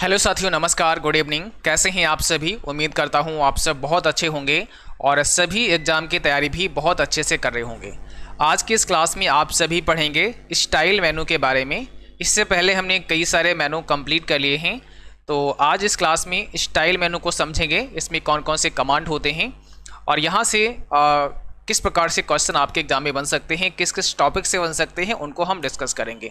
Hello साथियों, नमस्कार, good evening. कैसे हैं आप सभी? उम्मीद करता हूं आप सब बहुत अच्छे होंगे और सभी एग्ज़ाम की तैयारी भी बहुत अच्छे से कर रहे होंगे। आज की इस क्लास में आप सभी पढ़ेंगे स्टाइल मेनू के बारे में। इससे पहले हमने कई सारे मेनू कंप्लीट कर लिए हैं, तो आज इस क्लास में स्टाइल मेनू को समझेंगे, इसमें कौन कौन से कमांड होते हैं और यहाँ से किस प्रकार से क्वेश्चन आपके एग्जाम में बन सकते हैं, किस किस टॉपिक से बन सकते हैं, उनको हम डिस्कस करेंगे।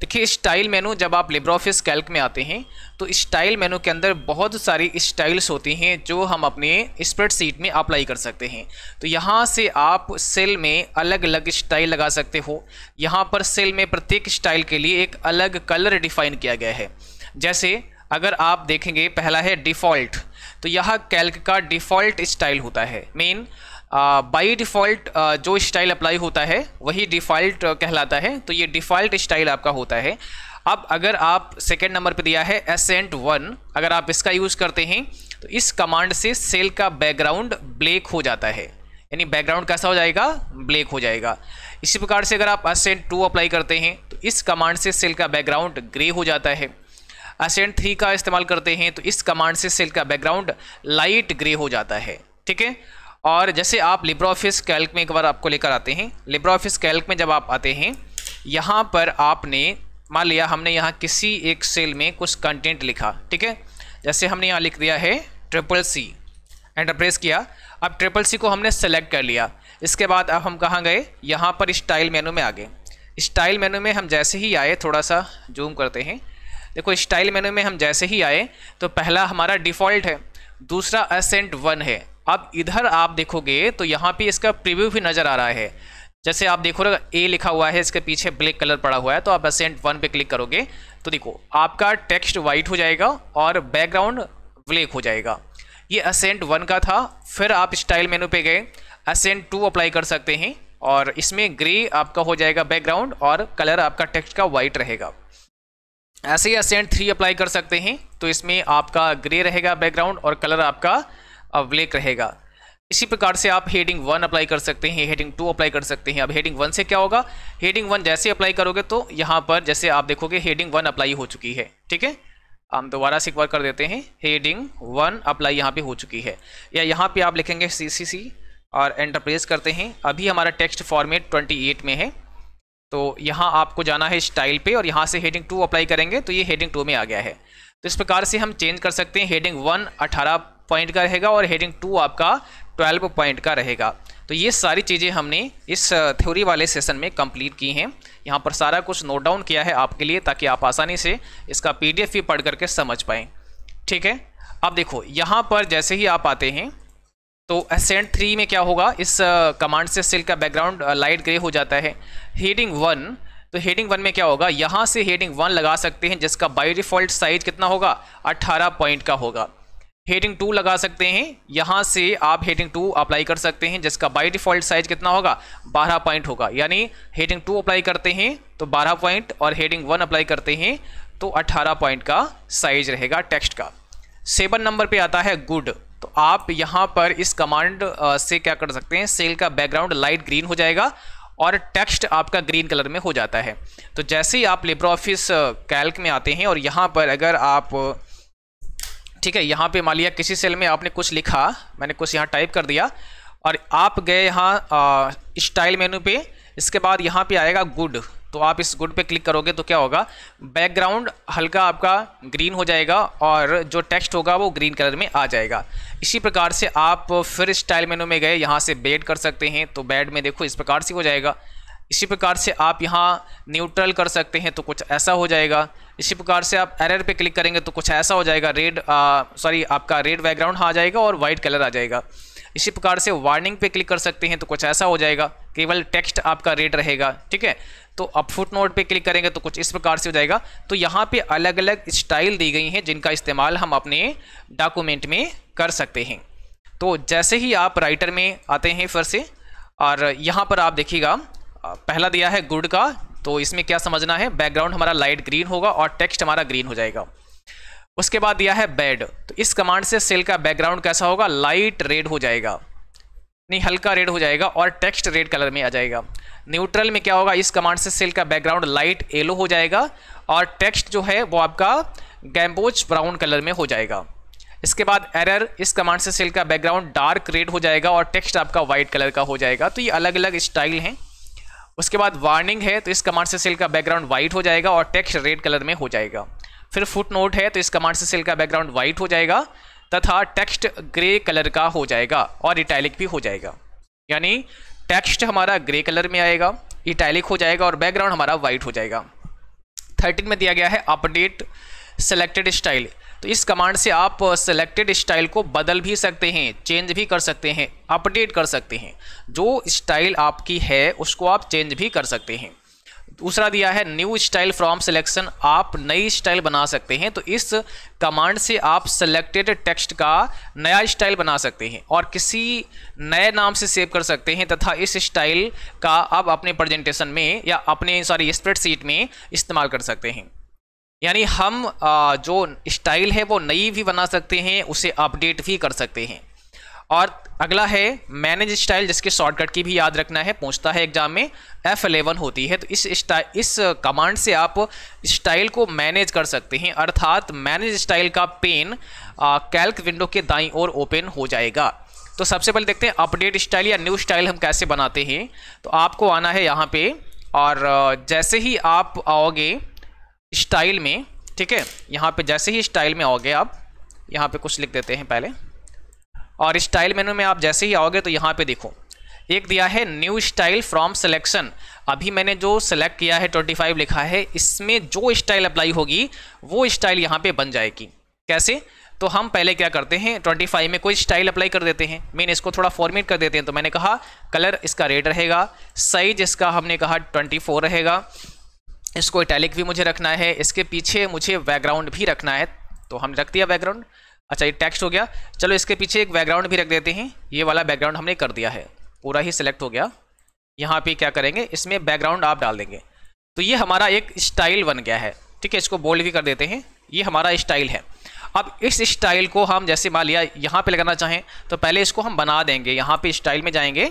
देखिए, स्टाइल मेनू जब आप लिब्रे ऑफिस कैल्क में आते हैं तो स्टाइल मेनू के अंदर बहुत सारी स्टाइल्स होती हैं जो हम अपने स्प्रेडशीट में अप्लाई कर सकते हैं। तो यहाँ से आप सेल में अलग अलग स्टाइल लगा सकते हो। यहाँ पर सेल में प्रत्येक स्टाइल के लिए एक अलग कलर डिफाइन किया गया है। जैसे अगर आप देखेंगे, पहला है डिफ़ॉल्ट, तो यह कैल्क का डिफ़ॉल्ट स्टाइल होता है। मेन बाई डिफ़ॉल्ट जो स्टाइल अप्लाई होता है वही डिफ़ॉल्ट कहलाता है, तो ये डिफ़ॉल्ट स्टाइल आपका होता है। अब अगर आप सेकेंड नंबर पे दिया है ascent1, अगर आप इसका यूज़ करते हैं तो इस कमांड से सेल का बैकग्राउंड ब्लैक हो जाता है, यानी बैकग्राउंड कैसा हो जाएगा? ब्लैक हो जाएगा। इसी प्रकार से अगर आप ascent2 अप्लाई करते हैं तो इस कमांड से सेल का बैकग्राउंड ग्रे हो जाता है। ascent3 का इस्तेमाल करते हैं तो इस कमांड से सेल का बैकग्राउंड लाइट ग्रे हो जाता है। ठीक है। और जैसे आप लिब्रे ऑफिस कैल्क में एक बार आपको लेकर आते हैं, लिब्रे ऑफिस कैल्क में जब आप आते हैं, यहाँ पर आपने मान लिया हमने यहाँ किसी एक सेल में कुछ कंटेंट लिखा। ठीक है, जैसे हमने यहाँ लिख दिया है CCC, एंटर प्रेस किया। अब CCC को हमने सेलेक्ट कर लिया। इसके बाद अब हम कहाँ गए? यहाँ पर स्टाइल मेनू में आ गए। स्टाइल मेनू में हम जैसे ही आए, थोड़ा सा जूम करते हैं, देखो स्टाइल मेनू में हम जैसे ही आए तो पहला हमारा डिफ़ॉल्ट है, दूसरा ascent1 है। अब इधर आप देखोगे तो यहाँ पे इसका प्रीव्यू भी नज़र आ रहा है। जैसे आप देखोगे ए लिखा हुआ है, इसके पीछे ब्लैक कलर पड़ा हुआ है, तो आप ascent1 पे क्लिक करोगे तो देखो आपका टेक्स्ट वाइट हो जाएगा और बैकग्राउंड ब्लैक हो जाएगा। ये ascent1 का था। फिर आप स्टाइल मेनू पे गए, ascent2 अप्लाई कर सकते हैं और इसमें ग्रे आपका हो जाएगा बैकग्राउंड और कलर आपका टेक्स्ट का वाइट रहेगा। ऐसे ही ascent3 अप्लाई कर सकते हैं तो इसमें आपका ग्रे रहेगा बैकग्राउंड और कलर आपका ब्लैक रहेगा। इसी प्रकार से आप हेडिंग 1 अप्लाई कर सकते हैं, हेडिंग 2 अप्लाई कर सकते हैं। अब हेडिंग 1 से क्या होगा? हेडिंग 1 जैसे अप्लाई करोगे तो यहाँ पर जैसे आप देखोगे हेडिंग 1 अप्लाई हो चुकी है। ठीक है, हम दोबारा से एक बार कर देते हैं, हेडिंग 1 अप्लाई यहाँ पे हो चुकी है। या यहाँ पे आप लिखेंगे CCC और एंटर प्रेस करते हैं। अभी हमारा टेक्स्ट फॉर्मेट 28 में है, तो यहाँ आपको जाना है स्टाइल पे और यहाँ से हेडिंग 2 अप्लाई करेंगे तो ये हेडिंग 2 में आ गया है। तो इस प्रकार से हम चेंज कर सकते हैं। हेडिंग 1 18 पॉइंट का रहेगा और हेडिंग 2 आपका 12 पॉइंट का रहेगा। तो ये सारी चीज़ें हमने इस थ्योरी वाले सेशन में कंप्लीट की हैं। यहाँ पर सारा कुछ नोट डाउन किया है आपके लिए, ताकि आप आसानी से इसका PDF भी पढ़ करके समझ पाएँ। ठीक है। अब देखो यहाँ पर जैसे ही आप आते हैं तो ascent3 में क्या होगा? इस कमांड से सेल का बैकग्राउंड लाइट ग्रे हो जाता है। हेडिंग 1, तो हेडिंग 1 में क्या होगा? यहाँ से हेडिंग 1 लगा सकते हैं, जिसका बाई डिफ़ॉल्ट साइज कितना होगा? 18 पॉइंट का होगा। हेडिंग 2 लगा सकते हैं, यहाँ से आप हेडिंग 2 अप्लाई कर सकते हैं, जिसका बाई डिफ़ॉल्ट साइज कितना होगा? 12 पॉइंट होगा। यानी हेडिंग 2 अप्लाई करते हैं तो 12 पॉइंट और हेडिंग 1 अप्लाई करते हैं तो 18 पॉइंट का साइज रहेगा टेक्स्ट का। 7 नंबर पे आता है गुड, तो आप यहाँ पर इस कमांड से क्या कर सकते हैं? सेल का बैकग्राउंड लाइट ग्रीन हो जाएगा और टेक्स्ट आपका ग्रीन कलर में हो जाता है। तो जैसे ही आप लिब्रे ऑफिस कैल्क में आते हैं और यहाँ पर अगर आप, ठीक है, यहाँ पे मान लिया किसी सेल में आपने कुछ लिखा, मैंने कुछ यहाँ टाइप कर दिया और आप गए यहाँ स्टाइल मेनू पे, इसके बाद यहाँ पे आएगा गुड, तो आप इस गुड पे क्लिक करोगे तो क्या होगा? बैकग्राउंड हल्का आपका ग्रीन हो जाएगा और जो टेक्स्ट होगा वो ग्रीन कलर में आ जाएगा। इसी प्रकार से आप फिर स्टाइल मेनू में गए, यहाँ से बेड कर सकते हैं, तो बेड में देखो इस प्रकार से हो जाएगा। इसी प्रकार से आप यहाँ न्यूट्रल कर सकते हैं तो कुछ ऐसा हो जाएगा। इसी प्रकार से आप एरर पे क्लिक करेंगे तो कुछ ऐसा हो जाएगा, रेड बैकग्राउंड आ जाएगा और वाइट कलर आ जाएगा। इसी प्रकार से वार्निंग पे क्लिक कर सकते हैं तो कुछ ऐसा हो जाएगा, केवल टेक्स्ट आपका रेड रहेगा। ठीक है, तो आप फुटनोट पे क्लिक करेंगे तो कुछ इस प्रकार से हो जाएगा। तो यहाँ पे अलग अलग स्टाइल दी गई हैं जिनका इस्तेमाल हम अपने डॉक्यूमेंट में कर सकते हैं। तो जैसे ही आप राइटर में आते हैं फिर से, और यहाँ पर आप देखिएगा पहला दिया है गुड का, तो इसमें क्या समझना है? बैकग्राउंड हमारा लाइट ग्रीन होगा और टेक्स्ट हमारा ग्रीन हो जाएगा। उसके बाद दिया है बैड, तो इस कमांड से सेल का बैकग्राउंड कैसा होगा? लाइट रेड हो जाएगा, नहीं हल्का रेड हो जाएगा और टेक्स्ट रेड कलर में आ जाएगा। न्यूट्रल में क्या होगा? इस कमांड से सेल का बैकग्राउंड लाइट येलो हो जाएगा और टेक्स्ट जो है वो आपका गैम्बोज ब्राउन कलर में हो जाएगा। इसके बाद एरर, इस कमांड से सेल का बैकग्राउंड डार्क रेड हो जाएगा और टेक्स्ट आपका वाइट कलर का हो जाएगा। तो ये अलग अलग स्टाइल हैं। उसके बाद वार्निंग है, तो इस कमांड से सेल का बैकग्राउंड वाइट हो जाएगा और टेक्स्ट रेड कलर में हो जाएगा। फिर फुटनोट है, तो इस कमांड से सेल का बैकग्राउंड वाइट हो जाएगा तथा टेक्स्ट ग्रे कलर का हो जाएगा और इटैलिक भी हो जाएगा। यानी टेक्स्ट हमारा ग्रे कलर में आएगा, इटैलिक हो जाएगा और बैकग्राउंड हमारा वाइट हो जाएगा। 13 में दिया गया है अपडेट सेलेक्टेड स्टाइल, तो इस कमांड से आप सेलेक्टेड स्टाइल को बदल भी सकते हैं, चेंज भी कर सकते हैं, अपडेट कर सकते हैं। जो स्टाइल आपकी है उसको आप चेंज भी कर सकते हैं। दूसरा दिया है न्यू स्टाइल फ्रॉम सिलेक्शन, आप नई स्टाइल बना सकते हैं। तो इस कमांड से आप सेलेक्टेड टेक्स्ट का नया स्टाइल बना सकते हैं और किसी नए नाम से सेव कर सकते हैं तथा इस स्टाइल का आप अपने प्रेजेंटेशन में या अपने स्प्रेडशीट में इस्तेमाल कर सकते हैं। यानी हम जो स्टाइल है वो नई भी बना सकते हैं, उसे अपडेट भी कर सकते हैं। और अगला है मैनेज स्टाइल, जिसके शॉर्टकट की भी याद रखना है, पूछता है एग्जाम में, F11 होती है। तो इस कमांड से आप स्टाइल को मैनेज कर सकते हैं, अर्थात मैनेज स्टाइल का पेन कैल्क विंडो के दाईं ओर ओपन हो जाएगा। तो सबसे पहले देखते हैं अपडेट स्टाइल या न्यू स्टाइल हम कैसे बनाते हैं। तो आपको आना है यहाँ पे और जैसे ही आप आओगे स्टाइल में, ठीक है, यहाँ पर जैसे ही स्टाइल में आओगे आप यहाँ पर कुछ लिख देते हैं पहले, और स्टाइल मेनू में आप जैसे ही आओगे तो यहाँ पे देखो एक दिया है न्यू स्टाइल फ्रॉम सिलेक्शन। अभी मैंने जो सेलेक्ट किया है 25 लिखा है, इसमें जो स्टाइल अप्लाई होगी वो स्टाइल यहाँ पे बन जाएगी। कैसे? तो हम पहले क्या करते हैं, 25 में कोई स्टाइल अप्लाई कर देते हैं। मैंने इसको थोड़ा फॉर्मेट कर देते हैं। तो मैंने कहा कलर इसका रेड रहेगा, साइज इसका हमने कहा 24 रहेगा, इसको इटैलिक भी मुझे रखना है, इसके पीछे मुझे बैकग्राउंड भी रखना है। तो हम रख दिया बैकग्राउंड। अच्छा, ये टेक्स्ट हो गया, चलो इसके पीछे एक बैकग्राउंड भी रख देते हैं। ये वाला बैकग्राउंड हमने कर दिया है, पूरा ही सिलेक्ट हो गया। यहाँ पे क्या करेंगे, इसमें बैकग्राउंड आप डाल देंगे। तो ये हमारा एक स्टाइल बन गया है, ठीक है। इसको बोल्ड भी कर देते हैं, ये हमारा स्टाइल है। अब इस स्टाइल को हम जैसे मान लिया यहाँ पर लगाना चाहें तो पहले इसको हम बना देंगे। यहाँ पर स्टाइल में जाएंगे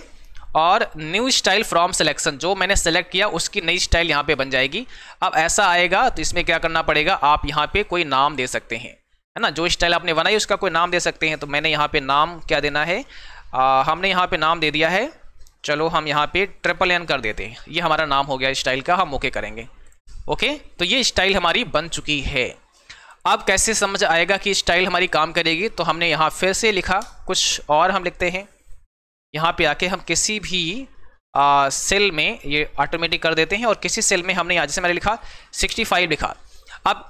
और न्यू स्टाइल फ्रॉम सिलेक्शन, जो मैंने सेलेक्ट किया उसकी नई स्टाइल यहाँ पर बन जाएगी। अब ऐसा आएगा तो इसमें क्या करना पड़ेगा, आप यहाँ पर कोई नाम दे सकते हैं, है ना। जो स्टाइल आपने बनाई उसका कोई नाम दे सकते हैं। तो मैंने यहाँ पे नाम क्या देना है, हमने यहाँ पे नाम दे दिया है, चलो हम यहाँ पे ट्रिपल N कर देते हैं। ये हमारा नाम हो गया स्टाइल का, हम ओके करेंगे। ओके, तो ये स्टाइल हमारी बन चुकी है। अब कैसे समझ आएगा कि स्टाइल हमारी काम करेगी, तो हमने यहाँ फिर से लिखा कुछ और, हम लिखते हैं यहाँ पर आके हम किसी भी सेल में ये ऑटोमेटिक कर देते हैं और किसी सेल में हमने यहाँ जैसे मैंने लिखा 65 लिखा। अब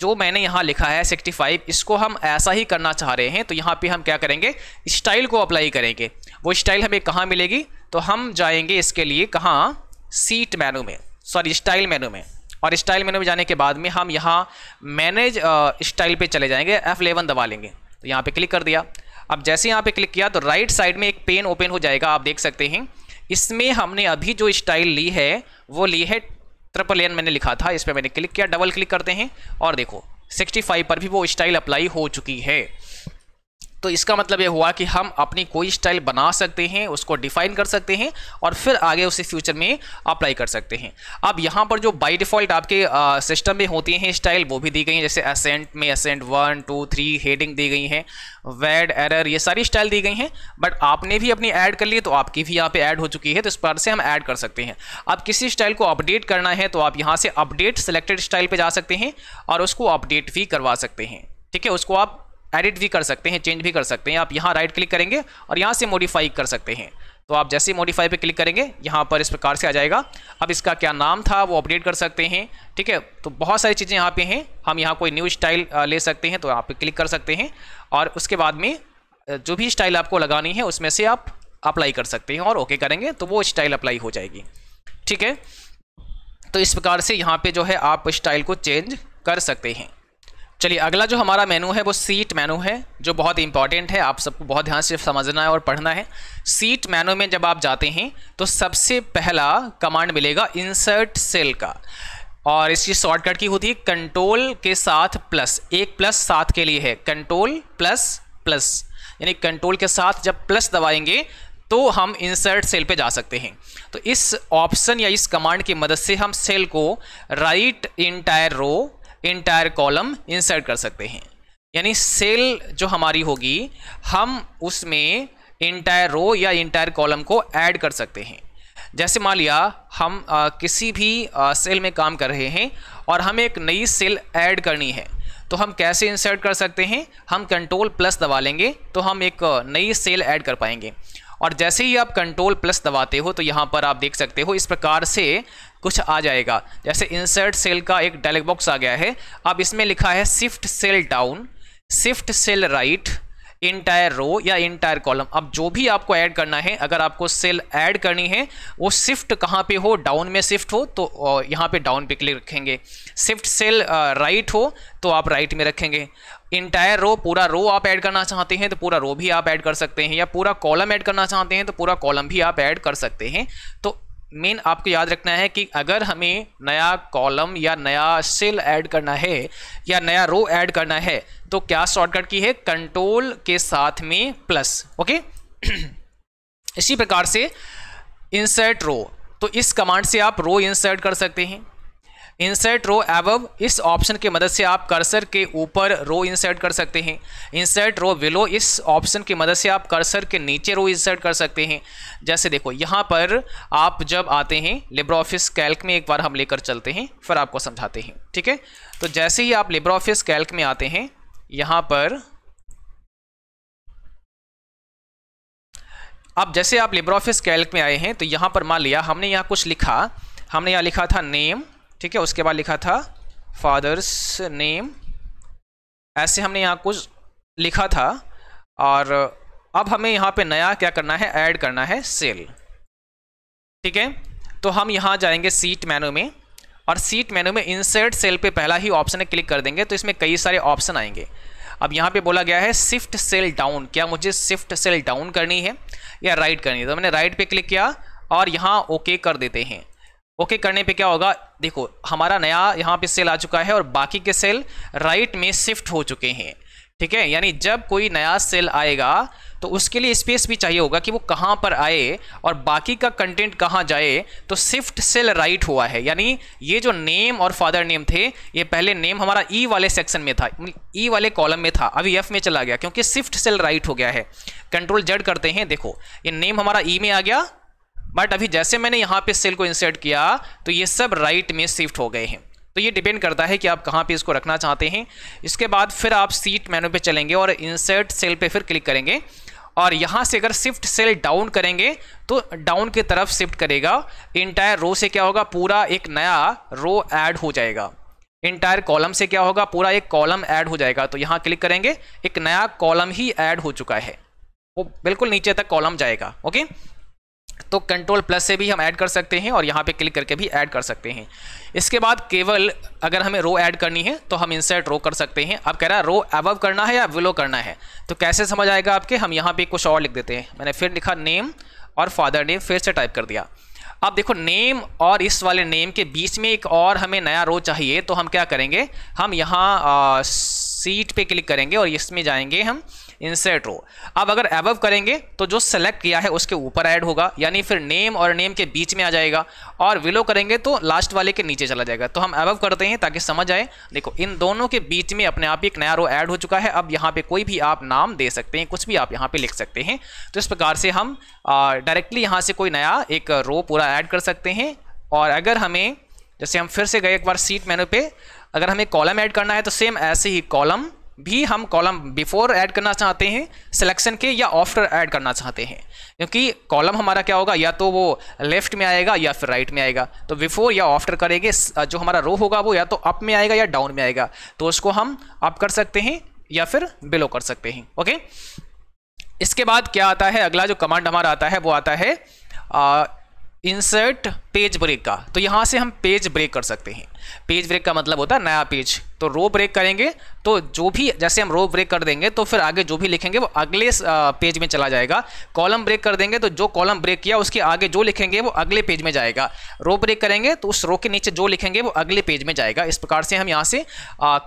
जो मैंने यहाँ लिखा है 65, इसको हम ऐसा ही करना चाह रहे हैं। तो यहाँ पे हम क्या करेंगे, स्टाइल को अप्लाई करेंगे। वो स्टाइल हमें कहाँ मिलेगी, तो हम जाएंगे इसके लिए कहाँ, सीट मेनू में, स्टाइल मेनू में। और स्टाइल मेनू में जाने के बाद में हम यहाँ मैनेज स्टाइल पे चले जाएंगे, F11 दबा लेंगे। तो यहाँ पे क्लिक कर दिया। अब जैसे यहाँ पे क्लिक किया तो राइट साइड में एक पेन ओपन हो जाएगा, आप देख सकते हैं। इसमें हमने अभी जो स्टाइल ली है वो ली है ट्रिपल N मैंने लिखा था, इस पर मैंने क्लिक किया। डबल क्लिक करते हैं और देखो 65 पर भी वो स्टाइल अप्लाई हो चुकी है। तो इसका मतलब ये हुआ कि हम अपनी कोई स्टाइल बना सकते हैं, उसको डिफाइन कर सकते हैं और फिर आगे उसे फ्यूचर में अप्लाई कर सकते हैं। अब यहाँ पर जो बाय डिफ़ॉल्ट आपके सिस्टम में होती हैं स्टाइल वो भी दी गई हैं, जैसे असेंट में असेंट 1, 2, 3, हेडिंग दी गई हैं, वैड एरर, ये सारी स्टाइल दी गई हैं। बट आपने भी अपनी ऐड कर ली, तो आपकी भी यहाँ पर ऐड हो चुकी है, तो इस पर से हम ऐड कर सकते हैं। अब किसी स्टाइल को अपडेट करना है तो आप यहाँ से अपडेट सेलेक्टेड स्टाइल पर जा सकते हैं और उसको अपडेट भी करवा सकते हैं, ठीक है। उसको आप एडिट भी कर सकते हैं, चेंज भी कर सकते हैं। आप यहाँ राइट क्लिक करेंगे और यहाँ से मॉडिफाई कर सकते हैं। तो आप जैसे ही मॉडिफाई पे क्लिक करेंगे यहाँ पर इस प्रकार से आ जाएगा। अब इसका क्या नाम था वो अपडेट कर सकते हैं, ठीक है। तो बहुत सारी चीज़ें यहाँ पे हैं, हम यहाँ कोई न्यू स्टाइल ले सकते हैं, तो यहाँ पे क्लिक कर सकते हैं और उसके बाद में जो भी स्टाइल आपको लगानी है उसमें से आप अप्लाई कर सकते हैं और ओके करेंगे तो वो स्टाइल अप्लाई हो जाएगी, ठीक है। तो इस प्रकार से यहाँ पर जो है आप स्टाइल को चेंज कर सकते हैं। चलिए, अगला जो हमारा मेनू है वो सीट मेनू है, जो बहुत इंपॉर्टेंट है, आप सबको बहुत ध्यान से समझना है और पढ़ना है। सीट मेनू में जब आप जाते हैं तो सबसे पहला कमांड मिलेगा इंसर्ट सेल का, और इसकी शॉर्टकट की होती है कंट्रोल के साथ प्लस। एक प्लस साथ के लिए है, कंट्रोल प्लस प्लस, यानी कंट्रोल के साथ जब प्लस दबाएंगे तो हम इंसर्ट सेल पे जा सकते हैं। तो इस ऑप्शन या इस कमांड की मदद से हम सेल को right entire row entire column insert कर सकते हैं। यानी सेल जो हमारी होगी हम उसमें इंटायर रो या इंटायर कॉलम को ऐड कर सकते हैं। जैसे मान लिया हम किसी भी सेल में काम कर रहे हैं और हमें एक नई सेल ऐड करनी है, तो हम कैसे इंसर्ट कर सकते हैं, हम कंट्रोल+ दबा लेंगे तो हम एक नई सेल ऐड कर पाएंगे। और जैसे ही आप कंट्रोल+ दबाते हो तो यहाँ पर आप देख सकते हो इस प्रकार से कुछ आ जाएगा। जैसे इंसर्ट सेल का एक डायलॉग बॉक्स आ गया है। अब इसमें लिखा है shift cell down, shift cell right, entire row या इंटायर कॉलम। अब जो भी आपको ऐड करना है, अगर आपको सेल ऐड करनी है वो शिफ्ट कहाँ पे हो, डाउन में शिफ्ट हो तो यहाँ पे डाउन पे क्लिक रखेंगे। शिफ्ट सेल राइट हो तो आप राइट में रखेंगे। इंटायर रो, पूरा रो आप ऐड करना चाहते हैं तो पूरा रो भी आप ऐड कर सकते हैं, या पूरा कॉलम ऐड करना चाहते हैं तो पूरा कॉलम भी आप ऐड कर सकते हैं। तो मेन आपको याद रखना है कि अगर हमें नया कॉलम या नया सेल ऐड करना है या नया रो ऐड करना है तो क्या शॉर्टकट की है, कंट्रोल के साथ में प्लस। ओके, इसी प्रकार से इंसर्ट रो, तो इस कमांड से आप रो इंसर्ट कर सकते हैं। इंसर्ट रो अबव, इस ऑप्शन की मदद से आप कर्सर के ऊपर रो इंसर्ट कर सकते हैं। इंसर्ट रो बिलो, इस ऑप्शन की मदद से आप कर्सर के नीचे रो इंसर्ट कर सकते हैं। जैसे देखो यहाँ पर आप जब आते हैं लिब्रे ऑफिस कैल्क में, एक बार हम लेकर चलते हैं फिर आपको समझाते हैं, ठीक है। तो जैसे ही आप लिब्रे ऑफिस कैल्क में आते हैं, यहाँ पर अब जैसे आप लिब्रे ऑफिस कैल्क में आए हैं तो यहाँ पर मान लिया हमने यहाँ कुछ लिखा, हमने यहाँ लिखा था नेम, ठीक है, उसके बाद लिखा था फादर्स नेम, ऐसे हमने यहाँ कुछ लिखा था। और अब हमें यहाँ पे नया क्या करना है, ऐड करना है सेल, ठीक है। तो हम यहाँ जाएंगे सीट मेनू में और सीट मेनू में इंसर्ट सेल पे पहला ही ऑप्शन है, क्लिक कर देंगे तो इसमें कई सारे ऑप्शन आएंगे। अब यहाँ पे बोला गया है शिफ्ट सेल डाउन, क्या मुझे शिफ्ट सेल डाउन करनी है या राइट करनी है, तो मैंने राइट पे क्लिक किया और यहाँ ओके कर देते हैं। ओके करने पे क्या होगा, देखो हमारा नया यहाँ पे सेल आ चुका है और बाकी के सेल राइट में शिफ्ट हो चुके हैं, ठीक है। यानी जब कोई नया सेल आएगा तो उसके लिए स्पेस भी चाहिए होगा कि वो कहाँ पर आए और बाकी का कंटेंट कहाँ जाए, तो शिफ्ट सेल राइट हुआ है। यानी ये जो नेम और फादर नेम थे, ये पहले नेम हमारा ई वाले सेक्शन में था, ई वाले कॉलम में था, अभी एफ में चला गया क्योंकि शिफ्ट सेल राइट हो गया है। कंट्रोल जेड करते हैं, देखो ये नेम हमारा ई में आ गया, बट अभी जैसे मैंने यहाँ पे सेल को इंसर्ट किया तो ये सब राइट में शिफ्ट हो गए हैं। तो ये डिपेंड करता है कि आप कहाँ पे इसको रखना चाहते हैं। इसके बाद फिर आप सीट मेनू पे चलेंगे और इंसर्ट सेल पे फिर क्लिक करेंगे और यहाँ से अगर शिफ्ट सेल डाउन करेंगे तो डाउन की तरफ शिफ्ट करेगा। इंटायर रो से क्या होगा, पूरा एक नया रो ऐड हो जाएगा। इंटायर कॉलम से क्या होगा, पूरा एक कॉलम ऐड हो जाएगा। तो यहाँ क्लिक करेंगे, एक नया कॉलम ही ऐड हो चुका है, वो बिल्कुल नीचे तक कॉलम जाएगा। ओके, तो कंट्रोल+ से भी हम ऐड कर सकते हैं और यहाँ पे क्लिक करके भी ऐड कर सकते हैं। इसके बाद केवल अगर हमें रो ऐड करनी है तो हम इंसर्ट रो कर सकते हैं। अब कह रहा है रो अबव करना है या बिलो करना है, तो कैसे समझ आएगा आपके, हम यहाँ पे कुछ और लिख देते हैं। मैंने फिर लिखा नेम और फादर नेम, फिर से टाइप कर दिया। अब देखो नेम और इस वाले नेम के बीच में एक और हमें नया रो चाहिए, तो हम क्या करेंगे, हम यहाँ सीट पे क्लिक करेंगे और इसमें जाएंगे हम इंसर्ट रो। अब अगर अबव करेंगे तो जो सेलेक्ट किया है उसके ऊपर ऐड होगा, यानी फिर नेम और नेम के बीच में आ जाएगा, और बिलो करेंगे तो लास्ट वाले के नीचे चला जाएगा। तो हम अबव करते हैं ताकि समझ आए। देखो इन दोनों के बीच में अपने आप ही एक नया रो ऐड हो चुका है। अब यहाँ पे कोई भी आप नाम दे सकते हैं, कुछ भी आप यहाँ पे लिख सकते हैं। तो इस प्रकार से हम डायरेक्टली यहाँ से कोई नया एक रो पूरा ऐड कर सकते हैं। और अगर हमें, जैसे हम फिर से गए एक बार सीट मेनू पे, अगर हमें कॉलम ऐड करना है तो सेम ऐसे ही कॉलम भी हम कॉलम बिफोर ऐड करना चाहते हैं सिलेक्शन के, या आफ्टर ऐड करना चाहते हैं, क्योंकि कॉलम हमारा क्या होगा, या तो वो लेफ्ट में आएगा या फिर राइट में आएगा। तो बिफोर या आफ्टर करेंगे, जो हमारा रो होगा वो या तो अप में आएगा या डाउन में आएगा, तो उसको हम अप कर सकते हैं या फिर बिलो कर सकते हैं। ओके, इसके बाद क्या आता है, अगला जो कमांड हमारा आता है वो आता है इंसर्ट पेज ब्रेक का। तो यहाँ से हम पेज ब्रेक कर सकते हैं। पेज ब्रेक का मतलब होता है नया पेज। तो रो ब्रेक करेंगे तो जो भी, जैसे हम रो ब्रेक कर देंगे तो फिर आगे जो भी लिखेंगे वो अगले पेज में चला जाएगा। कॉलम ब्रेक कर देंगे तो जो कॉलम ब्रेक किया उसके आगे जो लिखेंगे वो अगले पेज में जाएगा। रो ब्रेक करेंगे तो उस रो के नीचे जो लिखेंगे वो अगले पेज में जाएगा। इस प्रकार से हम यहाँ से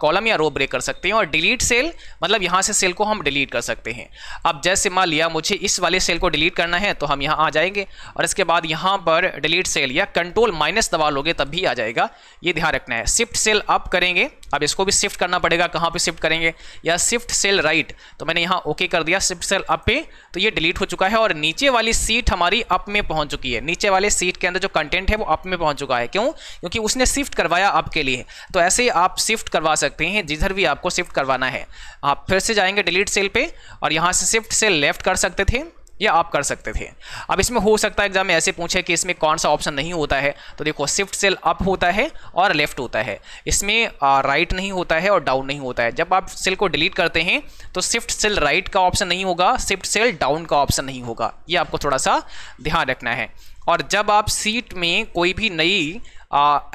कॉलम या रो ब्रेक कर सकते हैं। और डिलीट सेल मतलब यहाँ से सेल को हम डिलीट कर सकते हैं। अब जैसे मान लिया मुझे इस वाले सेल को डिलीट करना है तो हम यहाँ आ जाएंगे और इसके बाद यहाँ पर डिलीट सेल या कंट्रोल- दबा लोगे तब भी आ जाएगा। ये यहाँ रखना है, शिफ्ट सेल अप करेंगे। अब इसको भी शिफ्ट करना पड़ेगा, कहाँ पे शिफ्ट करेंगे, या शिफ्ट सेल राइट। तो मैंने यहाँ ओके कर दिया शिफ्ट सेल अप पे, तो ये डिलीट हो चुका है और नीचे वाली सीट हमारी अप में पहुँच चुकी है। नीचे वाले सीट के अंदर जो कंटेंट है वो अप में पहुँच चुका है, क्यों, क्योंकि उसने शिफ्ट करवाया अप के लिए। तो ऐसे ही आप शिफ्ट करवा सकते हैं जिधर भी आपको शिफ्ट करवाना है। आप फिर से जाएंगे डिलीट सेल पर और यहाँ से शिफ्ट सेल लेफ्ट कर सकते थे या आप कर सकते थे। अब इसमें हो सकता है एग्जाम में ऐसे पूछे कि इसमें कौन सा ऑप्शन नहीं होता है, तो देखो शिफ्ट सेल अप होता है और लेफ्ट होता है, इसमें राइट नहीं होता है और डाउन नहीं होता है। जब आप सेल को डिलीट करते हैं तो शिफ्ट सेल राइट का ऑप्शन नहीं होगा, शिफ्ट सेल डाउन का ऑप्शन नहीं होगा, ये आपको थोड़ा सा ध्यान रखना है। और जब आप सीट में कोई भी नई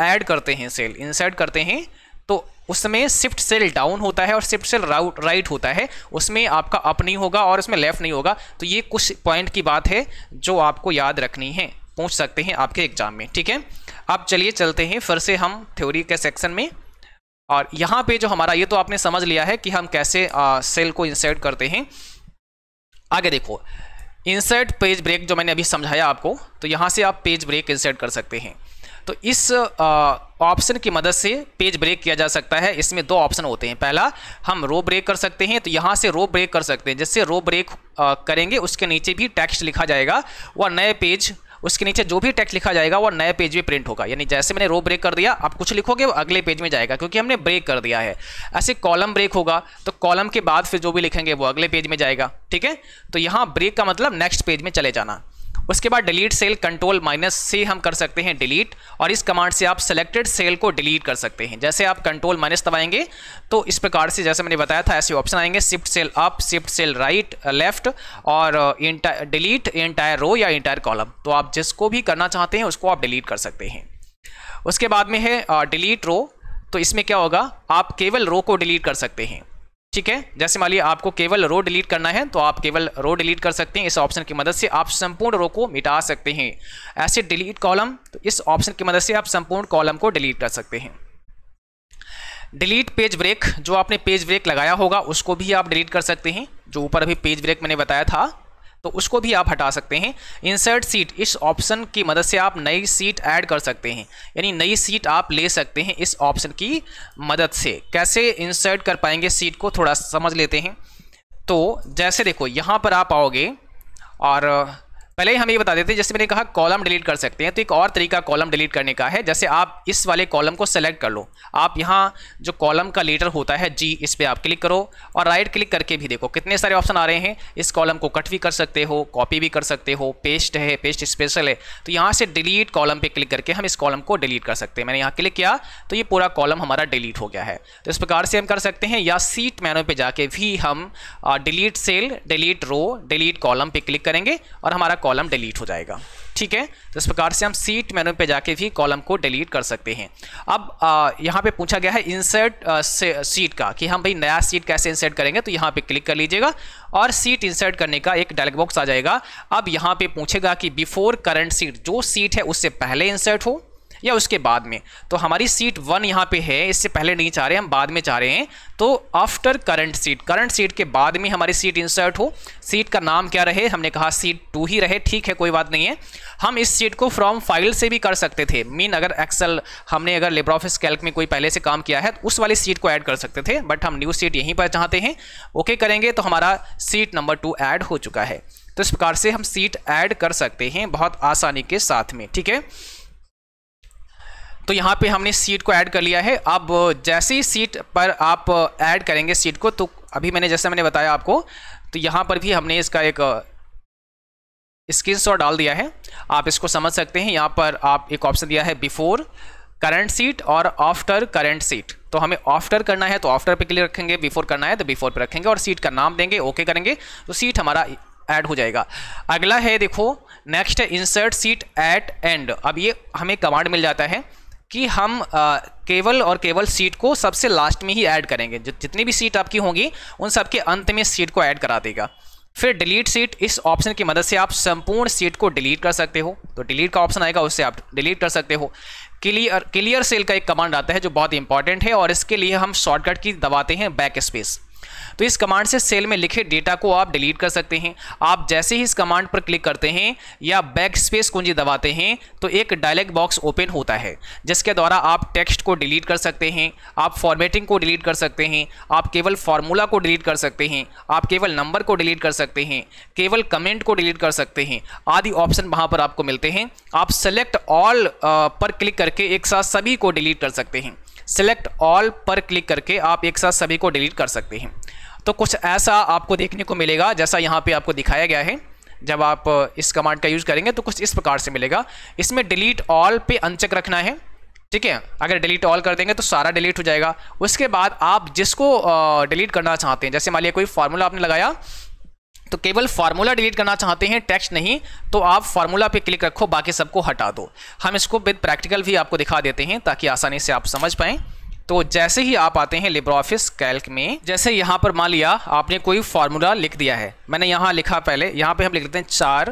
ऐड करते हैं, सेल इंसर्ट करते हैं, तो उसमें शिफ्ट सेल डाउन होता है और शिफ्ट सेल राइट होता है, उसमें आपका अप नहीं होगा और उसमें लेफ़्ट नहीं होगा। तो ये कुछ पॉइंट की बात है जो आपको याद रखनी है, पूछ सकते हैं आपके एग्जाम में, ठीक है। अब चलिए चलते हैं फिर से हम थ्योरी के सेक्शन में। और यहाँ पे जो हमारा, ये तो आपने समझ लिया है कि हम कैसे सेल को इंसर्ट करते हैं। आगे देखो इंसर्ट पेज ब्रेक जो मैंने अभी समझाया आपको, तो यहाँ से आप पेज ब्रेक इंसर्ट कर सकते हैं। तो इस ऑप्शन की मदद से पेज ब्रेक किया जा सकता है। इसमें दो ऑप्शन होते हैं, पहला हम रो ब्रेक कर सकते हैं, तो यहाँ से रो ब्रेक कर सकते हैं। जिससे रो ब्रेक करेंगे उसके नीचे भी टेक्स्ट लिखा जाएगा, वह नए पेज, उसके नीचे जो भी टेक्स्ट लिखा जाएगा वह नए पेज में प्रिंट होगा। यानी जैसे मैंने रो ब्रेक कर दिया, आप कुछ लिखोगे वो अगले पेज में जाएगा क्योंकि हमने ब्रेक कर दिया है। ऐसे कॉलम ब्रेक होगा, तो कॉलम के बाद फिर जो भी लिखेंगे वो अगले पेज में जाएगा, ठीक है। तो यहाँ ब्रेक का मतलब नेक्स्ट पेज में चले जाना। उसके बाद डिलीट सेल, कंट्रोल- से हम कर सकते हैं डिलीट, और इस कमांड से आप सेलेक्टेड सेल को डिलीट कर सकते हैं। जैसे आप कंट्रोल- दबाएंगे तो इस प्रकार से, जैसे मैंने बताया था, ऐसे ऑप्शन आएंगे shift cell up, shift cell right, left और डिलीट एंटायर रो या एंटायर कॉलम। तो आप जिसको भी करना चाहते हैं उसको आप डिलीट कर सकते हैं। उसके बाद में है डिलीट रो, तो इसमें क्या होगा, आप केवल रो को डिलीट कर सकते हैं, ठीक है। जैसे मान लिया आपको केवल रो डिलीट करना है तो आप केवल रो डिलीट कर सकते हैं। इस ऑप्शन की मदद से आप संपूर्ण रो को मिटा सकते हैं। ऐसे डिलीट कॉलम, तो इस ऑप्शन की मदद से आप संपूर्ण कॉलम को डिलीट कर सकते हैं। डिलीट पेज ब्रेक, जो आपने पेज ब्रेक लगाया होगा उसको भी आप डिलीट कर सकते हैं। जो ऊपर अभी पेज ब्रेक मैंने बताया था तो उसको भी आप हटा सकते हैं। इंसर्ट सीट, इस ऑप्शन की मदद से आप नई सीट ऐड कर सकते हैं, यानी नई सीट आप ले सकते हैं इस ऑप्शन की मदद से। कैसे इंसर्ट कर पाएंगे सीट को, थोड़ा समझ लेते हैं। तो जैसे देखो यहाँ पर आप आओगे, और पहले ही हम ये बता देते हैं, जैसे मैंने कहा कॉलम डिलीट कर सकते हैं, तो एक और तरीका कॉलम डिलीट करने का है। जैसे आप इस वाले कॉलम को सेलेक्ट कर लो, आप यहाँ जो कॉलम का लेटर होता है जी, इस पे आप क्लिक करो और राइट क्लिक करके भी देखो कितने सारे ऑप्शन आ रहे हैं। इस कॉलम को कट भी कर सकते हो, कॉपी भी कर सकते हो, पेस्ट है, पेस्ट स्पेशल है। तो यहाँ से डिलीट कॉलम पर क्लिक करके हम इस कॉलम को डिलीट कर सकते हैं। मैंने यहाँ क्लिक किया तो ये पूरा कॉलम हमारा डिलीट हो गया है। तो इस प्रकार से हम कर सकते हैं, या सीट मेनू पर जाके भी हम delete cell, delete row, delete column पर क्लिक करेंगे और हमारा कॉलम डिलीट हो जाएगा, ठीक है। तो इस प्रकार से हम सीट मेनू पे जाके भी कॉलम को डिलीट कर सकते हैं। अब यहाँ पे पूछा गया है इंसर्ट सीट का, कि हम भाई नया सीट कैसे इंसर्ट करेंगे, तो यहाँ पे क्लिक कर लीजिएगा और सीट इंसर्ट करने का एक डायलॉग बॉक्स आ जाएगा। अब यहाँ पे पूछेगा कि बिफोर करंट सीट, जो सीट है उससे पहले इंसर्ट हो या उसके बाद में। तो हमारी सीट 1 यहाँ पे है, इससे पहले नहीं चाह रहे हम, बाद में चाह रहे हैं। तो after current sheet, current sheet के बाद में हमारी सीट इंसर्ट हो। सीट का नाम क्या रहे, हमने कहा सीट 2 ही रहे, ठीक है, कोई बात नहीं है। हम इस सीट को फ्रॉम फाइल से भी कर सकते थे, मीन अगर एक्सेल, हमने अगर लिब्रे ऑफिस कैल्क में कोई पहले से काम किया है तो उस वाली सीट को ऐड कर सकते थे, बट हम न्यू सीट यहीं पर चाहते हैं। ओके करेंगे तो हमारा सीट नंबर 2 ऐड हो चुका है। तो इस प्रकार से हम सीट ऐड कर सकते हैं बहुत आसानी के साथ में, ठीक है। तो यहाँ पे हमने सीट को ऐड कर लिया है। अब जैसे ही सीट पर आप ऐड करेंगे सीट को, तो अभी मैंने जैसा मैंने बताया आपको, तो यहाँ पर भी हमने इसका एक स्क्रीनशॉट डाल दिया है, आप इसको समझ सकते हैं। यहाँ पर आप एक ऑप्शन दिया है बिफोर करंट सीट और आफ्टर करंट सीट। तो हमें आफ्टर करना है तो आफ्टर पे क्लिक रखेंगे, बिफोर करना है तो बिफोर पे रखेंगे और सीट का नाम देंगे, ओके करेंगे तो सीट हमारा ऐड हो जाएगा। अगला है देखो, नेक्स्ट है इंसर्ट सीट एट एंड। अब ये हमें कमांड मिल जाता है कि हम केवल और केवल सीट को सबसे लास्ट में ही ऐड करेंगे। जितनी भी सीट आपकी होंगी उन सब के अंत में सीट को ऐड करा देगा। फिर डिलीट सीट, इस ऑप्शन की मदद से आप संपूर्ण सीट को डिलीट कर सकते हो। तो डिलीट का ऑप्शन आएगा, उससे आप डिलीट कर सकते हो। क्लियर सेल का एक कमांड आता है जो बहुत इंपॉर्टेंट है, और इसके लिए हम शॉर्टकट की दबाते हैं बैक स्पेस। तो इस कमांड से सेल में लिखे डेटा को आप डिलीट कर सकते हैं। आप जैसे ही इस कमांड पर क्लिक करते हैं या बैक स्पेस कुंजी दबाते हैं तो एक डायलॉग बॉक्स ओपन होता है, जिसके द्वारा आप टेक्स्ट को डिलीट कर सकते हैं, आप फॉर्मेटिंग को डिलीट कर सकते हैं, आप केवल फार्मूला को डिलीट कर सकते हैं, आप केवल नंबर को डिलीट कर सकते हैं, केवल कमेंट को डिलीट कर सकते हैं आदि ऑप्शन वहाँ पर आपको मिलते हैं। आप सेलेक्ट ऑल पर क्लिक करके एक साथ सभी को डिलीट कर सकते हैं। सेलेक्ट ऑल पर क्लिक करके आप एक साथ सभी को डिलीट कर सकते हैं। तो कुछ ऐसा आपको देखने को मिलेगा जैसा यहाँ पे आपको दिखाया गया है। जब आप इस कमांड का यूज़ करेंगे तो कुछ इस प्रकार से मिलेगा। इसमें डिलीट ऑल पे अनचेक रखना है, ठीक है। अगर डिलीट ऑल कर देंगे तो सारा डिलीट हो जाएगा। उसके बाद आप जिसको डिलीट करना चाहते हैं, जैसे मान लिया कोई फार्मूला आपने लगाया तो केवल फार्मूला डिलीट करना चाहते हैं, टेक्स्ट नहीं, तो आप फार्मूला पे क्लिक रखो, बाकी सबको हटा दो। हम इसको विद प्रैक्टिकल भी आपको दिखा देते हैं ताकि आसानी से आप समझ पाएँ। तो जैसे ही आप आते हैं लिब्रे ऑफिस कैल्क में, जैसे यहाँ पर मान लिया आपने कोई फार्मूला लिख दिया है। मैंने यहाँ लिखा, पहले यहाँ पे हम लिख देते हैं 4,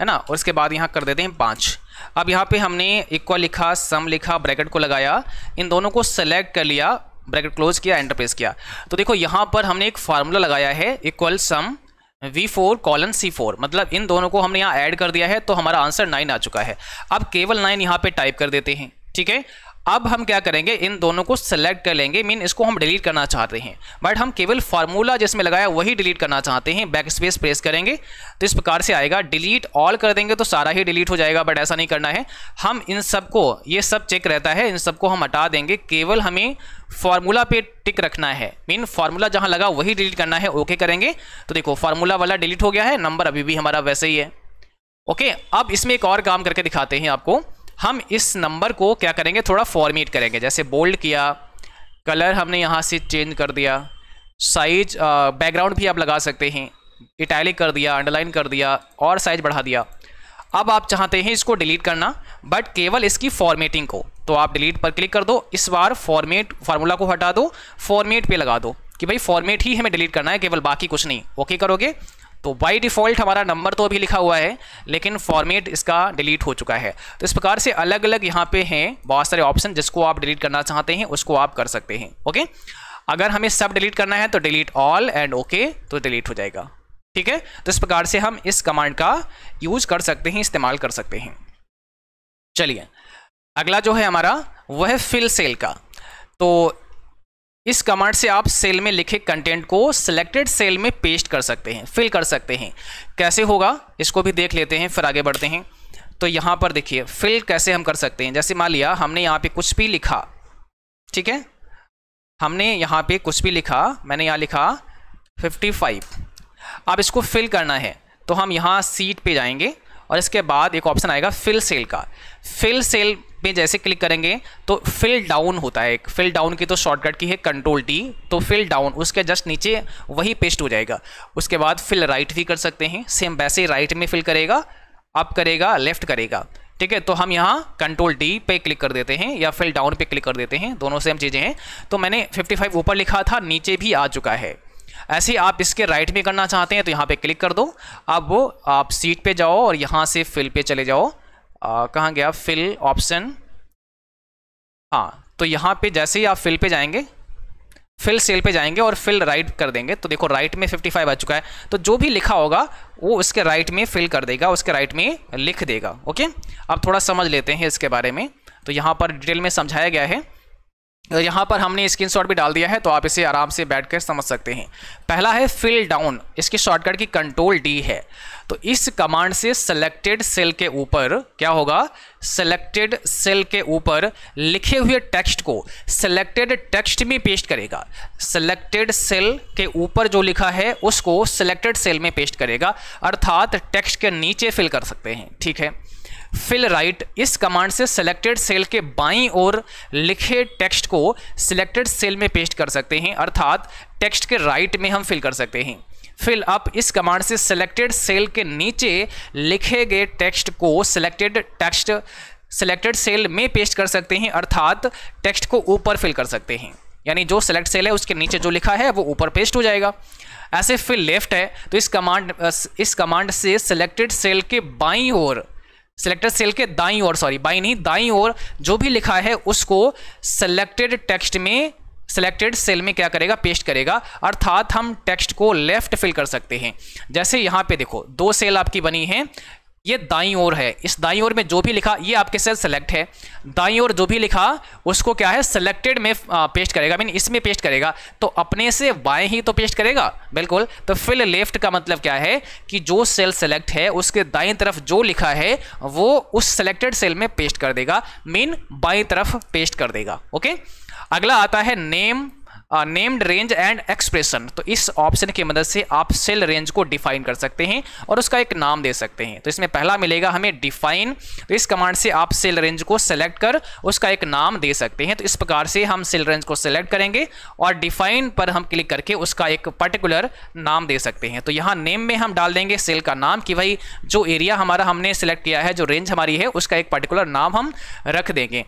है ना, और उसके बाद यहाँ कर देते हैं 5। अब यहाँ पे हमने इक्वल लिखा, सम लिखा, ब्रैकेट को लगाया, इन दोनों को सेलेक्ट कर लिया, ब्रैकेट क्लोज किया, एंटर प्रेस किया। तो देखो यहाँ पर हमने एक फार्मूला लगाया है इक्वल सम V4 कॉलन C4, मतलब इन दोनों को हमने यहाँ ऐड कर दिया है। तो हमारा आंसर 9 आ चुका है। अब केवल 9 यहाँ पे टाइप कर देते हैं, ठीक है। अब हम क्या करेंगे, इन दोनों को सेलेक्ट कर लेंगे, मीन इसको हम डिलीट करना चाहते हैं, बट हम केवल फार्मूला जिसमें लगाया वही डिलीट करना चाहते हैं। बैक स्पेस प्रेस करेंगे तो इस प्रकार से आएगा। डिलीट ऑल कर देंगे तो सारा ही डिलीट हो जाएगा, बट ऐसा नहीं करना है। हम इन सबको, ये सब चेक रहता है, इन सबको हम हटा देंगे। केवल हमें फार्मूला पे टिक रखना है, मीन फार्मूला जहाँ लगा वही डिलीट करना है। ओके करेंगे तो देखो फार्मूला वाला डिलीट हो गया है, नंबर अभी भी हमारा वैसे ही है। ओके, अब इसमें एक और काम करके दिखाते हैं आपको। हम इस नंबर को क्या करेंगे, थोड़ा फॉर्मेट करेंगे, जैसे बोल्ड किया, कलर हमने यहाँ से चेंज कर दिया, साइज, बैकग्राउंड भी आप लगा सकते हैं, इटैलिक कर दिया, अंडरलाइन कर दिया और साइज बढ़ा दिया। अब आप चाहते हैं इसको डिलीट करना, बट केवल इसकी फॉर्मेटिंग को, तो आप डिलीट पर क्लिक कर दो। इस बार फॉर्मेट, फार्मूला को हटा दो, फॉर्मेट पे लगा दो कि भाई फॉर्मेट ही हमें डिलीट करना है, केवल बाकी कुछ नहीं। ओके करोगे तो बाई डिफ़ॉल्ट हमारा नंबर तो अभी लिखा हुआ है, लेकिन फॉर्मेट इसका डिलीट हो चुका है। तो इस प्रकार से अलग अलग यहाँ पे हैं बहुत सारे ऑप्शन, जिसको आप डिलीट करना चाहते हैं उसको आप कर सकते हैं। ओके, अगर हमें सब डिलीट करना है तो डिलीट ऑल एंड ओके तो डिलीट हो जाएगा, ठीक है। तो इस प्रकार से हम इस कमांड का यूज़ कर सकते हैं, इस्तेमाल कर सकते हैं। चलिए, अगला जो है हमारा वह है फिल सेल का। तो इस कमांड से आप सेल में लिखे कंटेंट को सिलेक्टेड सेल में पेस्ट कर सकते हैं, फिल कर सकते हैं। कैसे होगा इसको भी देख लेते हैं, फिर आगे बढ़ते हैं। तो यहाँ पर देखिए फिल कैसे हम कर सकते हैं। जैसे मान लिया हमने यहाँ पे कुछ भी लिखा, ठीक है, हमने यहाँ पे कुछ भी लिखा, मैंने यहाँ लिखा 55। अब इसको फिल करना है तो हम यहाँ सीट पे जाएंगे और इसके बाद एक ऑप्शन आएगा फिल सेल का। फिल सेल पे जैसे क्लिक करेंगे तो फिल डाउन होता है एक, फिल डाउन की तो शॉर्टकट की है कंट्रोल-T। तो फिल डाउन, उसके जस्ट नीचे वही पेस्ट हो जाएगा। उसके बाद फिल राइट भी कर सकते हैं, सेम वैसे राइट में फिल करेगा, अप करेगा, लेफ्ट करेगा, ठीक है। तो हम यहाँ कंट्रोल-T पे क्लिक कर देते हैं या फिल डाउन पे क्लिक कर देते हैं, दोनों सेम चीज़ें हैं। तो मैंने 55 ऊपर लिखा था, नीचे भी आ चुका है। ऐसे आप इसके राइट में करना चाहते हैं तो यहाँ पे क्लिक कर दो। अब आप सीट पे जाओ और यहाँ से फिल पे चले जाओ, कहाँ गया फिल ऑप्शन, हाँ। तो यहाँ पे जैसे ही आप फिल पे जाएंगे, फिल सेल पे जाएंगे और फिल राइट कर देंगे तो देखो राइट में 55 आ चुका है। तो जो भी लिखा होगा वो उसके राइट में फिल कर देगा, उसके राइट में लिख देगा। ओके, अब थोड़ा समझ लेते हैं इसके बारे में। तो यहाँ पर डिटेल में समझाया गया है, यहाँ पर हमने स्क्रीनशॉट भी डाल दिया है, तो आप इसे आराम से बैठकर समझ सकते हैं। पहला है फिल डाउन, इसकी शॉर्टकट की कंट्रोल-D है। तो इस कमांड से सेलेक्टेड सेल के ऊपर क्या होगा, सेलेक्टेड सेल के ऊपर लिखे हुए टेक्स्ट को सेलेक्टेड टेक्स्ट में पेस्ट करेगा। सेलेक्टेड सेल के ऊपर जो लिखा है उसको सेलेक्टेड सेल में पेस्ट करेगा, अर्थात टेक्स्ट के नीचे फिल कर सकते हैं, ठीक है। फिल राइट, इस कमांड से सिलेक्टेड सेल के बाईं ओर लिखे टेक्स्ट को सिलेक्टेड सेल में पेस्ट कर सकते हैं, अर्थात टेक्स्ट के राइट में हम फिल कर सकते हैं। फिल अप, इस कमांड से सिलेक्टेड सेल के नीचे लिखे गए टेक्स्ट को सिलेक्टेड सेल में पेस्ट कर सकते हैं, अर्थात टेक्स्ट को ऊपर फिल कर सकते हैं। यानी जो सेलेक्ट सेल है उसके नीचे जो लिखा है वो ऊपर पेस्ट हो जाएगा। ऐसे फिल लेफ्ट है, तो इस कमांड से सिलेक्टेड सेल के बाईं ओर, सिलेक्टेड सेल के दाईं ओर, सॉरी बाईं नहीं दाईं ओर जो भी लिखा है उसको सिलेक्टेड टेक्स्ट में सेलेक्टेड सेल में क्या करेगा, पेस्ट करेगा। अर्थात हम टेक्स्ट को लेफ्ट फिल कर सकते हैं। जैसे यहाँ पे देखो दो सेल आपकी बनी है, ये दाईं ओर है, इस दाईं ओर में जो भी लिखा ये आपके सेल सेलेक्ट है, दाईं ओर जो भी लिखा उसको क्या है सेलेक्टेड में पेस्ट करेगा, मीन इसमें पेस्ट करेगा। तो अपने से बाएं ही तो पेस्ट करेगा, बिल्कुल। तो फिल लेफ्ट का मतलब क्या है कि जो सेल सेलेक्ट है उसके दाईं तरफ जो लिखा है वो उस सेलेक्टेड सेल में पेस्ट कर देगा, मीन बाईं तरफ पेस्ट कर देगा। ओके, अगला आता है name, named range and expression. तो इस ऑप्शन की मदद से आप सेल रेंज को डिफाइन कर सकते हैं और उसका एक नाम दे सकते हैं। तो इसमें पहला मिलेगा हमें डिफाइन, तो इस कमांड से आप सेल रेंज को सेलेक्ट कर उसका एक नाम दे सकते हैं। तो इस प्रकार से हम सेल रेंज को सेलेक्ट करेंगे और डिफाइन पर हम क्लिक करके उसका एक पर्टिकुलर नाम दे सकते हैं। तो यहाँ नेम में हम डाल देंगे सेल का नाम कि भाई जो एरिया हमारा हमने सेलेक्ट किया है, जो रेंज हमारी है, उसका एक पर्टिकुलर नाम हम रख देंगे।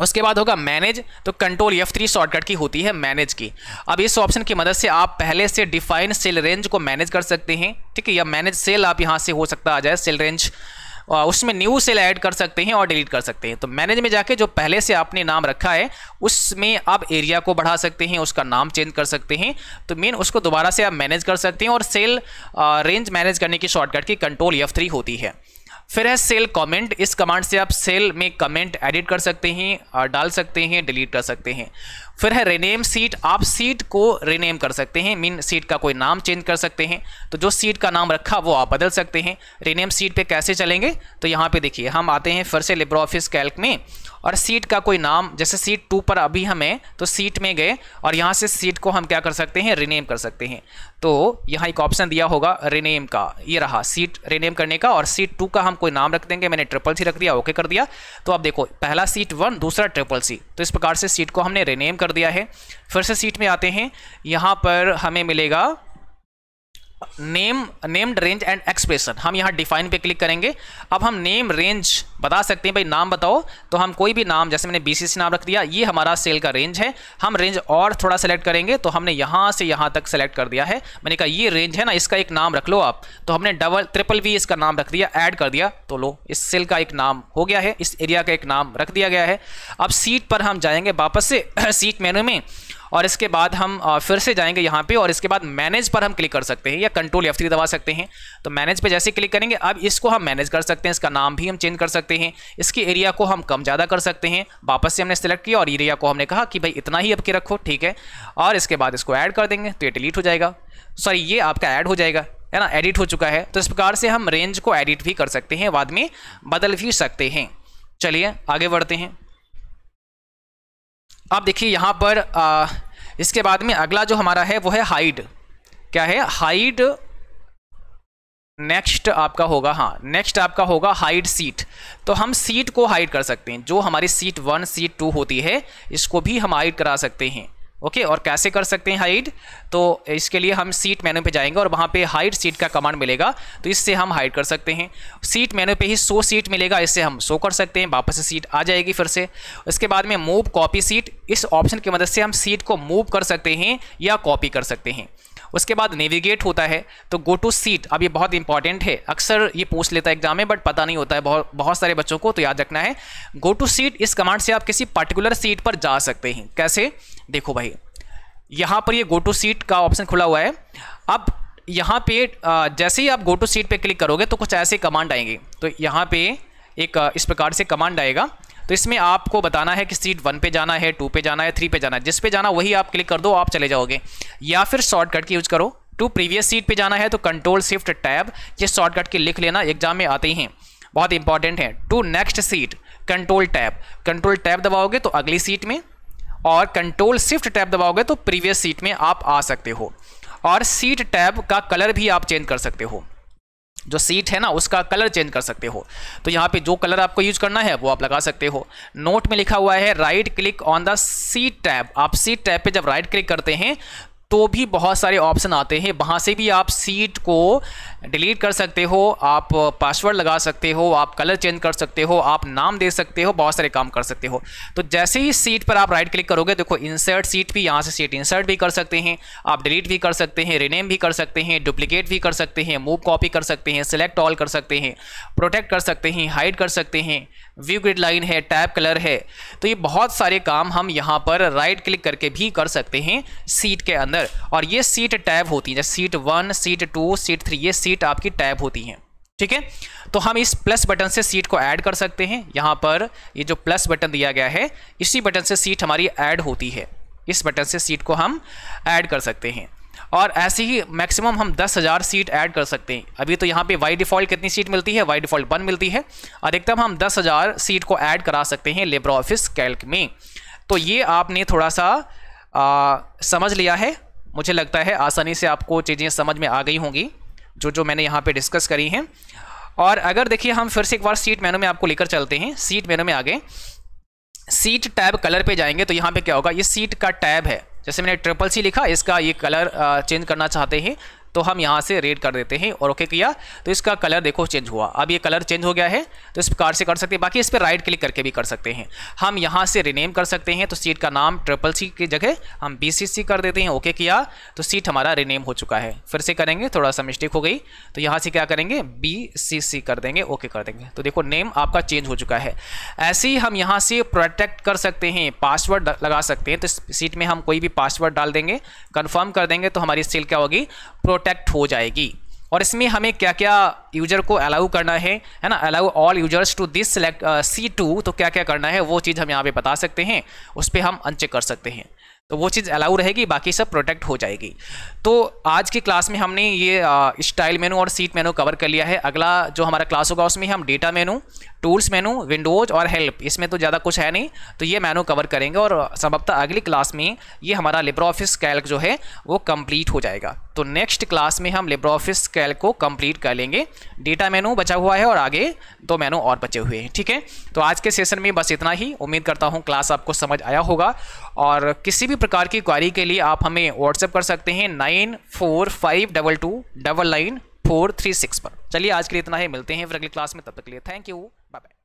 उसके बाद होगा मैनेज, तो कंट्रोल F3 शॉर्टकट की होती है मैनेज की। अब इस ऑप्शन की मदद से आप पहले से डिफाइन सेल रेंज को मैनेज कर सकते हैं, ठीक है, या मैनेज सेल आप यहाँ से हो सकता आ जाए सेल रेंज, उसमें न्यू सेल ऐड कर सकते हैं और डिलीट कर सकते हैं। तो मैनेज में जाके जो पहले से आपने नाम रखा है उसमें आप एरिया को बढ़ा सकते हैं, उसका नाम चेंज कर सकते हैं। तो मेन उसको दोबारा से आप मैनेज कर सकते हैं और सेल रेंज मैनेज करने की शॉर्टकट की कंट्रोल F3 होती है। फिर है सेल कमेंट, इस कमांड से आप सेल में कमेंट एडिट कर सकते हैं और डाल सकते हैं, डिलीट कर सकते हैं। फिर है रीनेम सीट, आप सीट को रीनेम कर सकते हैं, मीन सीट का कोई नाम चेंज कर सकते हैं। तो जो सीट का नाम रखा वो आप बदल सकते हैं। रीनेम सीट पे कैसे चलेंगे, तो यहाँ पे देखिए हम आते हैं फिर से लिब्रे ऑफिस कैल्क में और सीट का कोई नाम, जैसे सीट 2 पर अभी हमें, तो सीट में गए और यहाँ से सीट को हम क्या कर सकते हैं, रीनेम कर सकते हैं। तो यहाँ एक ऑप्शन दिया होगा रीनेम का, ये रहा सीट रीनेम करने का, और सीट 2 का हम कोई नाम रख देंगे। मैंने CCC रख दिया, ओके कर दिया। तो आप देखो पहला सीट 1, दूसरा CCC। तो इस प्रकार से सीट को हमने रीनेम कर दिया है। फिर से सीट में आते हैं, यहाँ पर हमें मिलेगा name, named range and expression. हम यहाँ डिफाइन पे क्लिक करेंगे। अब हम नेम रेंज बता सकते हैं, भाई नाम बताओ। तो हम कोई भी नाम, जैसे मैंने BCC नाम रख दिया, ये हमारा सेल का रेंज है। हम रेंज और थोड़ा सेलेक्ट करेंगे, तो हमने यहाँ से यहाँ तक सेलेक्ट कर दिया है। मैंने कहा ये रेंज है ना, इसका एक नाम रख लो आप। तो हमने CCC इसका नाम रख दिया, ऐड कर दिया। तो लो, इस सेल का एक नाम हो गया है, इस एरिया का एक नाम रख दिया गया है। अब सीट पर हम जाएंगे वापस से सीट मेनू में और इसके बाद हम फिर से जाएंगे यहाँ पे और इसके बाद मैनेज पर हम क्लिक कर सकते हैं या कंट्रोल F3 दबा सकते हैं। तो मैनेज पे जैसे क्लिक करेंगे, अब इसको हम मैनेज कर सकते हैं, इसका नाम भी हम चेंज कर सकते हैं, इसकी एरिया को हम कम ज़्यादा कर सकते हैं। वापस से हमने सेलेक्ट किया और एरिया को हमने कहा कि भाई इतना ही अब के रखो, ठीक है। और इसके बाद इसको ऐड कर देंगे, तो ये डिलीट हो जाएगा, सॉरी ये आपका ऐड हो जाएगा, है ना, एडिट हो चुका है। तो इस प्रकार से हम रेंज को एडिट भी कर सकते हैं, बाद में बदल भी सकते हैं। चलिए आगे बढ़ते हैं। आप देखिए यहाँ पर इसके बाद में अगला जो हमारा है वो है हाइड। क्या है हाइड, नेक्स्ट आपका होगा, हाँ नेक्स्ट आपका होगा हाइड सीट। तो हम सीट को हाइड कर सकते हैं, जो हमारी सीट 1 सीट 2 होती है, इसको भी हम हाइड करा सकते हैं। ओके, और कैसे कर सकते हैं हाइड, तो इसके लिए हम सीट मेनू पे जाएंगे और वहाँ पे हाइड सीट का कमांड मिलेगा। तो इससे हम हाइड कर सकते हैं। सीट मेनू पे ही शो सीट मिलेगा, इससे हम शो कर सकते हैं। वापस से सीट आ जाएगी फिर से। उसके बाद में मूव कॉपी सीट, इस ऑप्शन की मदद से हम सीट को मूव कर सकते हैं या कॉपी कर सकते हैं। उसके बाद नेविगेट होता है, तो गो टू सीट। अब ये बहुत इंपॉर्टेंट है, अक्सर ये पूछ लेता है एग्जाम में, बट पता नहीं होता है बहुत सारे बच्चों को, तो याद रखना है। गो टू सीट, इस कमांड से आप किसी पर्टिकुलर सीट पर जा सकते हैं। कैसे, देखो भाई यहाँ पर ये गो टू सीट का ऑप्शन खुला हुआ है। अब यहाँ पे जैसे ही आप गो टू सीट पर क्लिक करोगे तो कुछ ऐसे कमांड आएंगे। तो यहाँ पे एक इस प्रकार से कमांड आएगा, तो इसमें आपको बताना है कि सीट 1 पे जाना है, 2 पे जाना है, 3 पे जाना है। जिस पे जाना वही आप क्लिक कर दो, आप चले जाओगे। या फिर शॉर्टकट की यूज करो, टू प्रीवियस सीट पे जाना है तो कंट्रोल शिफ्ट टैब, ये शॉर्टकट की लिख लेना, एग्जाम में आते हैं, बहुत इंपॉर्टेंट है। To next sheet control tab, control tab दबाओगे तो अगली सीट में, और कंट्रोल शिफ्ट टैब दबाओगे तो प्रीवियस सीट में आप आ सकते हो। और सीट टैब का कलर भी आप चेंज कर सकते हो, जो सीट है ना उसका कलर चेंज कर सकते हो। तो यहाँ पे जो कलर आपको यूज करना है वो आप लगा सकते हो। नोट में लिखा हुआ है right click on the sheet tab, आप सीट टैब पे जब राइट क्लिक करते हैं तो भी बहुत सारे ऑप्शन आते हैं, वहाँ से भी आप सीट को डिलीट कर सकते हो, आप पासवर्ड लगा सकते हो, आप कलर चेंज कर सकते हो, आप नाम दे सकते हो, बहुत सारे काम कर सकते हो। तो जैसे ही सीट पर आप राइट क्लिक करोगे देखो इंसर्ट सीट भी, यहाँ से सीट इंसर्ट भी कर सकते हैं, आप डिलीट भी कर सकते हैं, रीनेम भी कर सकते हैं, डुप्लीकेट भी कर सकते हैं, मूव कॉपी कर सकते हैं, सिलेक्ट ऑल कर सकते हैं, प्रोटेक्ट कर सकते हैं, हाइड कर सकते हैं, व्यू ग्रिड लाइन है, टैब कलर है। तो ये बहुत सारे काम हम यहाँ पर राइट क्लिक करके भी कर सकते हैं सीट के अंदर। और ये सीट टैब होती है, जैसे सीट 1, सीट 2, सीट 3, ये सीट आपकी टैब होती हैं, ठीक है। तो हम इस प्लस बटन से सीट को ऐड कर सकते हैं। यहाँ पर ये जो प्लस बटन दिया गया है इसी बटन से सीट हमारी ऐड होती है, इस बटन से सीट को हम ऐड कर सकते हैं। और ऐसे ही मैक्सिमम हम 10,000 सीट ऐड कर सकते हैं। अभी तो यहाँ पे बाई डिफ़ॉल्ट कितनी सीट मिलती है, बाई डिफ़ॉल्ट 1 मिलती है। अधिकतम हम 10,000 सीट को ऐड करा सकते हैं लिब्रे ऑफिस कैल्क में। तो ये आपने थोड़ा सा समझ लिया है, मुझे लगता है आसानी से आपको चीज़ें समझ में आ गई होंगी जो जो मैंने यहाँ पे डिस्कस करी हैं। और अगर देखिए हम फिर से एक बार सीट मेनू में आपको लेकर चलते हैं, सीट मेनू में आगे सीट टैब कलर पे जाएंगे तो यहाँ पे क्या होगा, ये सीट का टैब है, जैसे मैंने ट्रिपल सी लिखा, इसका ये कलर चेंज करना चाहते हैं तो हम यहाँ से रेड कर देते हैं और ओके किया तो इसका कलर देखो चेंज हुआ। अब ये कलर चेंज हो गया है तो इस प्रकार से कर सकते हैं। बाकी इस पर राइट क्लिक करके भी कर सकते हैं, हम यहाँ से रीनेम कर सकते हैं। तो सीट का नाम ट्रिपल सी की जगह हम बीसीसी कर देते हैं, ओके किया तो सीट हमारा रीनेम हो चुका है। फिर से करेंगे, थोड़ा सा मिस्टेक हो गई तो यहाँ से क्या करेंगे, बीसीसी कर देंगे, ओके कर देंगे तो देखो नेम आपका चेंज हो चुका है। ऐसे ही हम यहाँ से प्रोटेक्ट कर सकते हैं, पासवर्ड लगा सकते हैं। तो सीट में हम कोई भी पासवर्ड डाल देंगे, कन्फर्म कर देंगे तो हमारी सीट क्या होगी, प्रोटेक्ट हो जाएगी। और इसमें हमें क्या क्या यूजर को अलाउ करना है ना, allow all users to this select C2, तो क्या क्या करना है वो चीज़ हम यहाँ पे बता सकते हैं, उस पर हम अनचेक कर सकते हैं तो वो चीज़ अलाउ रहेगी, बाकी सब प्रोटेक्ट हो जाएगी। तो आज की क्लास में हमने ये स्टाइल मेनू और सीट मेनू कवर कर लिया है। अगला जो हमारा क्लास होगा उसमें हम data menu, tools menu, windows और हेल्प, इसमें तो ज़्यादा कुछ है नहीं तो ये मेनू कवर करेंगे और संभवतः अगली क्लास में ये हमारा लिब्रे ऑफिस कैल्क जो है वो कंप्लीट हो जाएगा। तो नेक्स्ट क्लास में हम लिब्रे ऑफिस कैल्क को कंप्लीट कर लेंगे। डेटा मेनू बचा हुआ है और आगे 2 मेनू और बचे हुए हैं, ठीक है। तो आज के सेशन में बस इतना ही। उम्मीद करता हूँ क्लास आपको समझ आया होगा। और किसी भी प्रकार की क्वारी के लिए आप हमें व्हाट्सएप कर सकते हैं 9452299436 पर। चलिए आज के लिए इतना ही, मिलते हैं फिर अगली क्लास में, तब तक के लिए थैंक यू, बाय बाय।